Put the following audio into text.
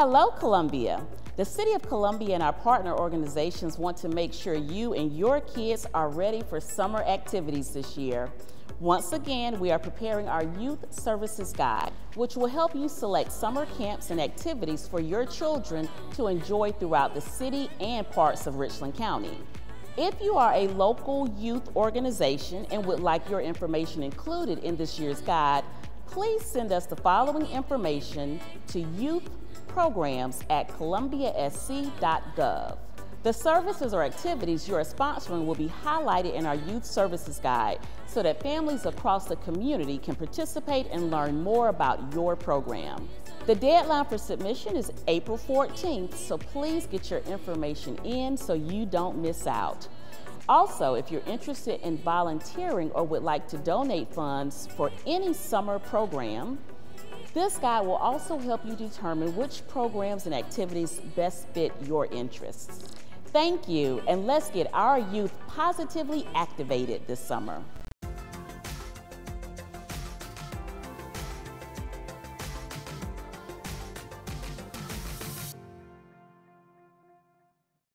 Hello, Columbia. The City of Columbia and our partner organizations want to make sure you and your kids are ready for summer activities this year. Once again, we are preparing our Youth Services Guide, which will help you select summer camps and activities for your children to enjoy throughout the city and parts of Richland County. If you are a local youth organization and would like your information included in this year's guide, please send us the following information to youthprograms@columbiasc.gov. The services or activities you are sponsoring will be highlighted in our Youth Services Guide so that families across the community can participate and learn more about your program. The deadline for submission is April 14th, so please get your information in so you don't miss out. Also, if you're interested in volunteering or would like to donate funds for any summer program, this guide will also help you determine which programs and activities best fit your interests. Thank you, and let's get our youth positively activated this summer.